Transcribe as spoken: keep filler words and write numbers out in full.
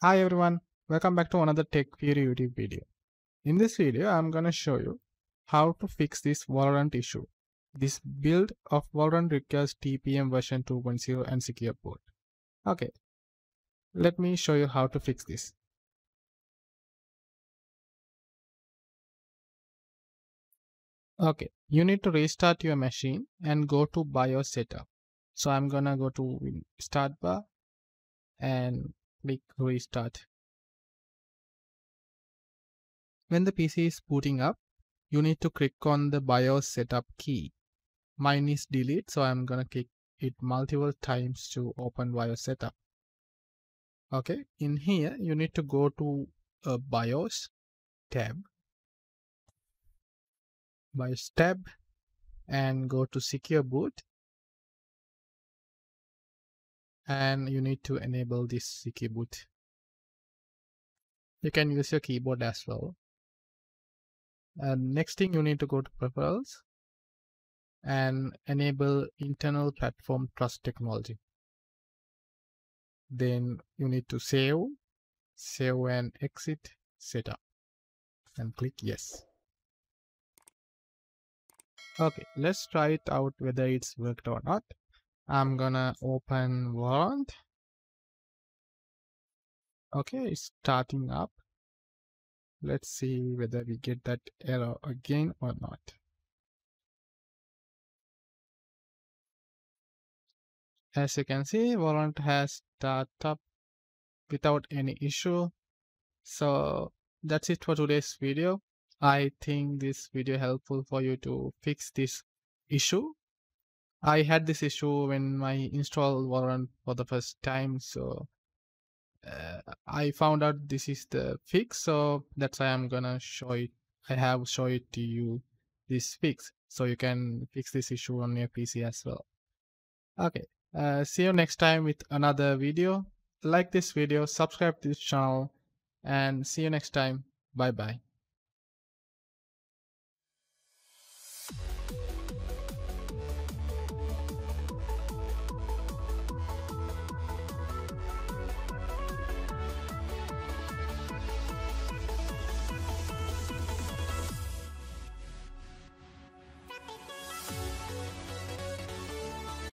Hi everyone, welcome back to another Tech Fury YouTube video. In this video, I am gonna show you how to fix this Valorant issue. This build of Valorant requires T P M version two point zero and Secure Boot. Okay, let me show you how to fix this. Okay, you need to restart your machine and go to BIOS setup. So I'm gonna go to start bar and click restart. When the P C is booting up, you need to click on the BIOS setup key. Mine is delete, so I'm gonna click it multiple times to open BIOS setup. Okay, in here you need to go to a BIOS tab, BIOS tab, and go to Secure Boot. And you need to enable this Secure Boot. You can use your keyboard as well. And next thing, you need to go to Preferences and enable internal platform trust technology. Then you need to save, save and exit setup, and click yes. Okay, let's try it out whether it's worked or not. I'm gonna open Valorant. Okay, it's starting up. Let's see whether we get that error again or not. As you can see, Valorant has started up without any issue. So that's it for today's video. I think this video helpful for you to fix this issue. I had this issue when I installed Valorant for the first time, so uh, I found out this is the fix, so that's why I'm gonna show it. I have show it to you this fix, so you can fix this issue on your P C as well. Okay, uh, see you next time with another video. Like this video, subscribe to this channel, and see you next time. Bye bye.